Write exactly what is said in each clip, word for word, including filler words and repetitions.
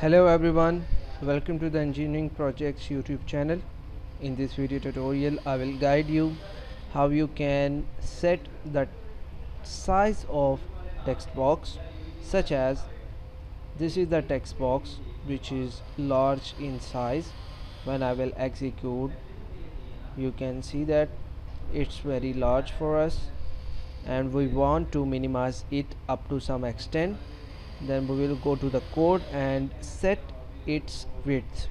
Hello everyone, welcome to the Engineering Projects YouTube channel. In this video tutorial I will guide you how you can set the size of text box, such as this is the text box which is large in size. When I will execute, you can see that it's very large for us and we want to minimize it up to some extent. Then we will go to the code and set its width.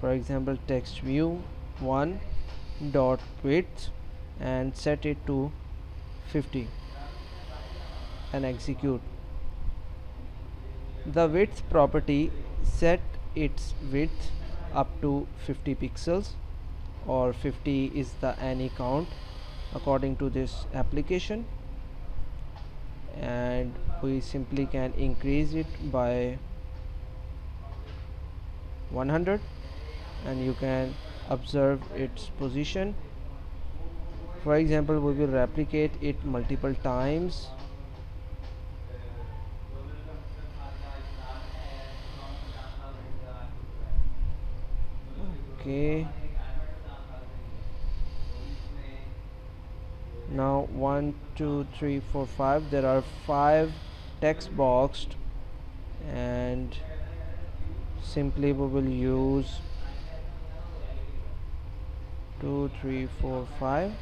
For example, text view one dot width and set it to fifty and execute. The width property set its width up to fifty pixels, or fifty is the any count according to this application, and we simply can increase it by one hundred, and you can observe its position. For example, we will replicate it multiple times. Okay, now one two three four five, there are five text boxed, and simply we will use two three four five,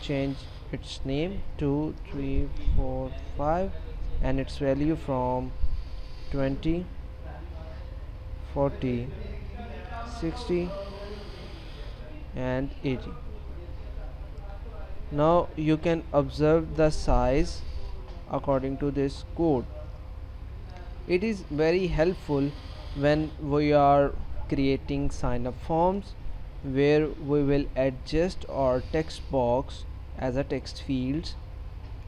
change its name to two three four five and its value from twenty, forty, sixty and eighty. Now you can observe the size according to this code. It is very helpful when we are creating sign up forms, where we will adjust our text box as a text field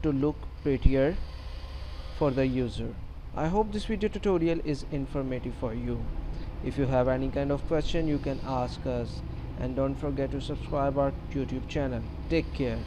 to look prettier for the user. I hope this video tutorial is informative for you. If you have any kind of question, you can ask us, and don't forget to subscribe our YouTube channel. Take care.